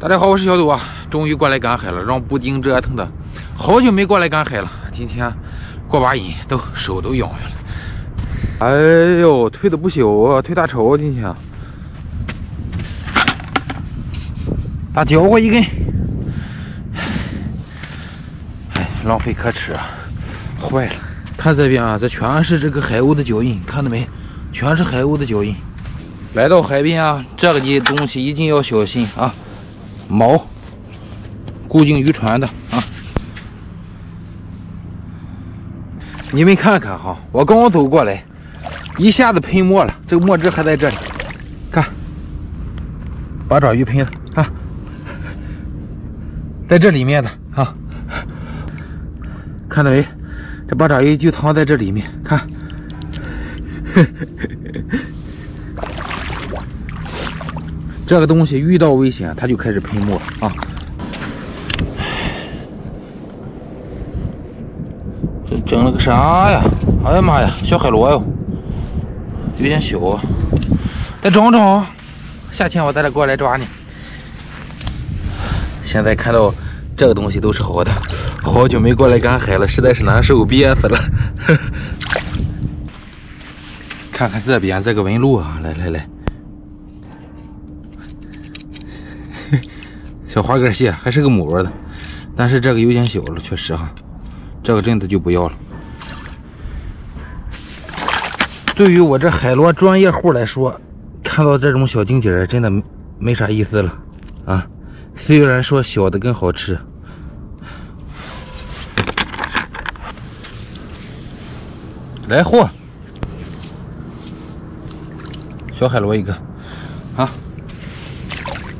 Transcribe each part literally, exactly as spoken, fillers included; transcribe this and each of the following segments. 大家好，我是小赌啊，终于过来赶海了，让布丁折腾的，好久没过来赶海了。今天过把瘾，都手都痒痒了。哎呦，推的不小啊，推大潮今天。大嚼过一根，哎，浪费可耻啊，坏了。看这边啊，这全是这个海鸥的脚印，看到没？全是海鸥的脚印。来到海边啊，这个的东西一定要小心啊。 锚，固定渔船的啊！你们看看哈，我刚走过来，一下子喷墨了，这个墨汁还在这里。看，八爪鱼喷了啊，在这里面的啊，看到没？这八爪鱼就藏在这里面，看。呵呵 这个东西遇到危险，它就开始喷墨啊！这整了个啥呀？哎呀妈呀，小海螺哟，有点小啊！再长长啊！下天我带它过来抓你。现在看到这个东西都是好的，好久没过来赶海了，实在是难受，憋死了。呵呵看看这边这个纹路啊！来来来。 小花蛤蟹还是个母的，但是这个有点小了，确实哈，这个真的就不要了。对于我这海螺专业户来说，看到这种小金姐真的没啥意思了啊！虽然说小的更好吃。来货，小海螺一个啊！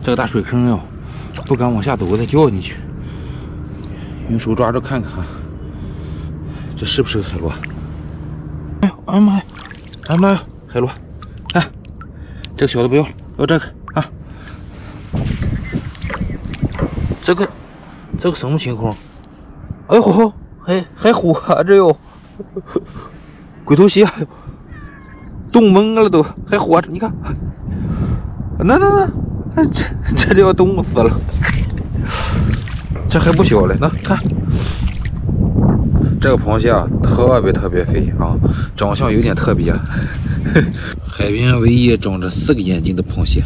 这个大水坑哟。 不敢往下走，我再掉进去。用手抓着看看，这是不是个海螺？哎呦，哎呀妈呀，哎呀妈呀，海螺！哎，这个小的不要了，要这个啊。这个，这个什么情况？哎呦，还还活着哟！鬼头蟹冻懵了都，还活着，你看，那那那。 这这就要冻死了，这还不小嘞，那看这个螃蟹啊，特别特别肥啊，长相有点特别。海边唯一长着四个眼睛的螃蟹，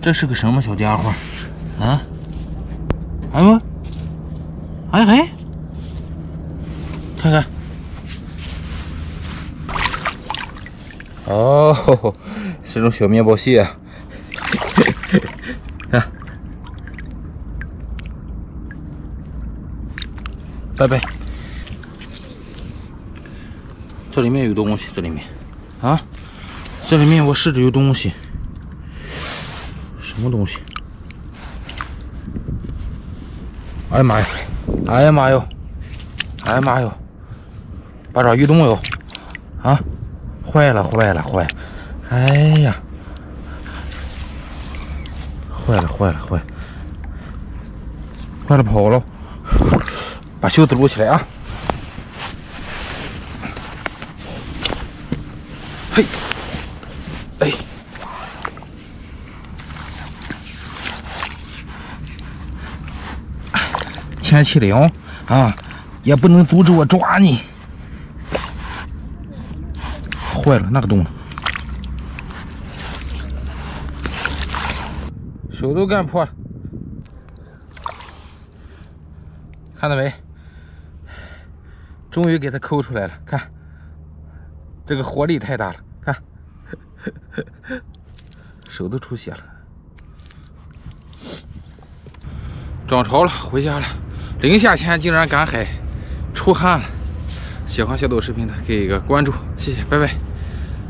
这是个什么小家伙啊？哎呦，哎哎，看看，哦。 这种小面包蟹啊，啊，拜拜！这里面有东西，这里面啊，这里面我试着有东西，什么东西？哎呀妈呀！哎呀妈哟！哎呀妈哟！八爪鱼冻哟！啊，坏了，坏了，坏了！ 哎呀，坏了坏了坏了，坏了跑了！把袖子撸起来啊！嘿，哎，天气凉啊，也不能阻止我抓你。坏了，那个洞了。 手都干破了，看到没？终于给它抠出来了，看，这个活力太大了，看，手都出血了。涨潮了，回家了。零下天竟然赶海，出汗了。喜欢小赌视频的，给一个关注，谢谢，拜拜。